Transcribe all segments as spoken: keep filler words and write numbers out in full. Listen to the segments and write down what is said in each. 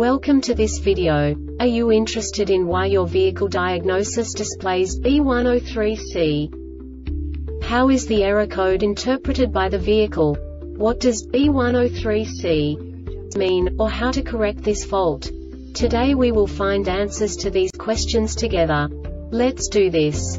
Welcome to this video. Are you interested in why your vehicle diagnosis displays B one oh three C? How is the error code interpreted by the vehicle? What does B one oh three C mean, or how to correct this fault? Today we will find answers to these questions together. Let's do this.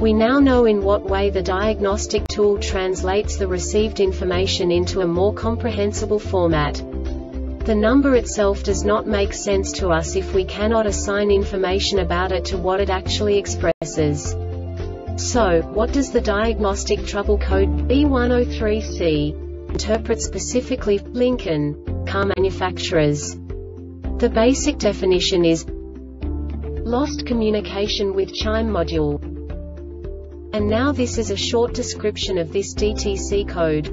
We now know in what way the diagnostic tool translates the received information into a more comprehensible format. The number itself does not make sense to us if we cannot assign information about it to what it actually expresses. So, what does the diagnostic trouble code B one oh three C interpret specifically for Lincoln car manufacturers? The basic definition is lost communication with chime module. And now this is a short description of this D T C code.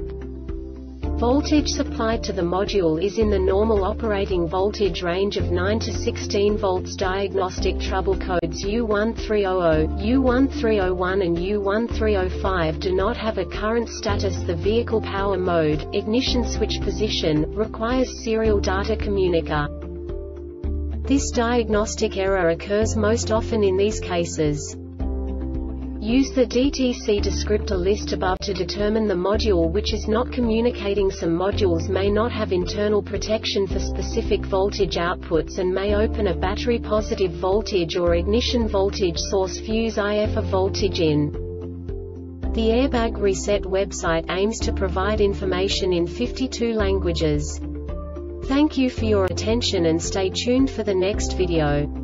Voltage supplied to the module is in the normal operating voltage range of nine to sixteen volts. Diagnostic trouble codes U one three zero zero, U one three zero one and U one three zero five do not have a current status. The vehicle power mode, ignition switch position, requires serial data communica. This diagnostic error occurs most often in these cases. Use the D T C descriptor list above to determine the module which is not communicating. Some modules may not have internal protection for specific voltage outputs and may open a battery positive voltage or ignition voltage source fuse I F a voltage in. The Airbag Reset website aims to provide information in fifty-two languages. Thank you for your attention and stay tuned for the next video.